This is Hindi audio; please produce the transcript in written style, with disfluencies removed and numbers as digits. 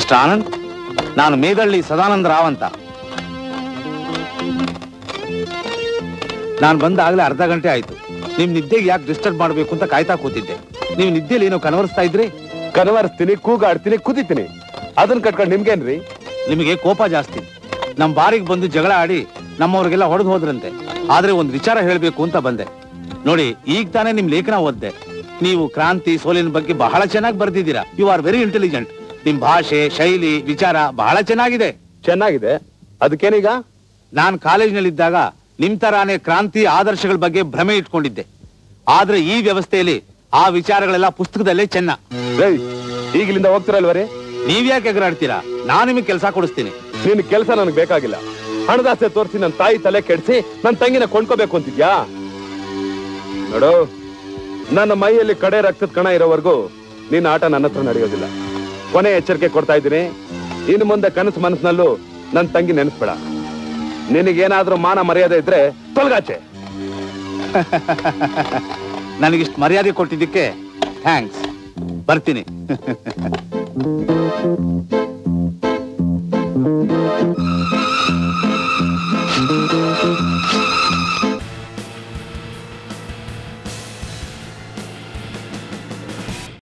मिस्टर आनंद नानु मेघल्ली सदानंद राव अंत नानु बंदागले अर्ध गंटे आयितु निम्म निद्देगे याके डिस्टर्ब माडबेकु अंत कायता कूतिद्दे नीवु निद्देयल्लि एनो कनवर्स्ता इद्रे कनवर्स्तीनि कूगाड्तीनि कुदितीनि अदन्न कट्कोंडु निमगेन्री निमगे कोप जास्ति नम्म बारिगे बंदु जगळ आडि नम्मवरिगेल्ल होडेदु होद्रंते आद्रे ओंदु विचार हेळबेकु अंत बंदे नोडि ईग ताने निम्म लेखन ओद्दे नीवु क्रांति सोलिन बग्गे बहळ चेन्नागि बरेदिद्दीरा यू आर वेरी इंटेलिजेंट निम्म भाषे शैली विचार बहळ चेन्नागिदे अदक्केनीग नानु कालेजिनल्लि इद्दाग निम्म तराने क्रांति आदर्शगळ बग्गे भ्रमे इट्कोंडिद्दे आद्रे ई व्यवस्थेयल्लि आ विचारगಳೆಲ್ಲ ಪುಸ್ತಕದಲ್ಲೇ ಚೆನ್ನ ರೈ ಈಗಲಿಂದ ಹೋಗ್ತಿರಲ್ವರೇ ನೀವು ಯಾಕೆ ಎಗರಾಡ್ತೀರಾ ನಾನು ನಿಮಗೆ ಕೆಲಸ ಕೊಡಿಸ್ತೀನಿ ನಿನ್ನ ಕೆಲಸ ನನಗೆ ಬೇಕಾಗಿಲ್ಲ ಹಣದಾಸೆ ತೋರಿಸಿ ನನ್ನ ತಾಯಿ ತಲೆ ಕೆಡಿಸಿ ನನ್ನ ತಂಗಿನ ಕೊಂಡ್ಕೋಬೇಕು ಅಂತಿದ್ಯಾ ನೋಡು ನನ್ನ ಮೈಯಲ್ಲಿ ಕಡೆ ರಕ್ತದ ಕಣ ಇರೋವರೆಗೂ ನಿನ್ನ ಆಟ ನನ್ನತ್ರ ನಡೆಯೋದಿಲ್ಲ ಕೊನೆ ಎಚ್ಚರಿಕೆ ಕೊಡ್ತಾ ಇದ್ದೀನಿ ಇನ್ನು ಮುಂದೆ ಕನಸು ಮನಸ್ಸಿನಲ್ಲೂ ನನ್ನ ತಂಗಿ ನೆನೆಸಬೇಡ ನಿನಗೆ ಏನಾದರೂ ಮಾನ ಮರ್ಯಾದೆ ಇದ್ರೆ ತೊಲಗಾಚೆ ನನಗಿಷ್ಟು ಮರ್ಯಾದೆ ಕೊಟ್ಟಿದ್ದಕ್ಕೆ ಥ್ಯಾಂಕ್ಸ್ ಬರ್ತೀನಿ